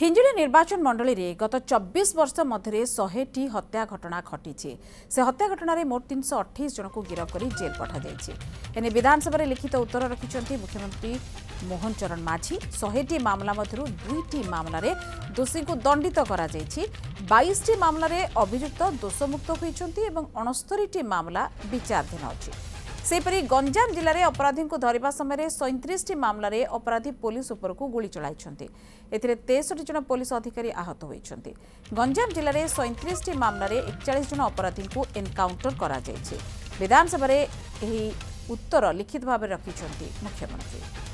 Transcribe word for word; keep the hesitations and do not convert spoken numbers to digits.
हिंजिली निर्वाचन मंडली रे गत चौबीस वर्ष मध्य सौ टी हत्या घटना घटी से हत्या घटना रे मोट तीन सौ अठाईस जन को गिरफ्त कर जेल पठाई एने विधानसभा लिखित उत्तर रखिंट मुख्यमंत्री मोहन चरण माझी सौ टी मामला मध्य दुईटी मामलें दोषी को दंडित कर बाईस टी मामलें अभियुक्त दोषमुक्त होती अणस्तरी टी मामला विचाराधीन अच्छी सेपरी गंजाम जिले में अपराधी को धरने समय सैंतीस टी मामलें अपराधी पुलिस उपर को गोली चलाई तेसठ जन पुलिस अधिकारी आहत होती गंजाम जिले में सैंतीस टी मामलें इकतालीस जन अपराधी को एनकाउंटर कर विधानसभा उत्तर लिखित भाव रखिंट मुख्यमंत्री।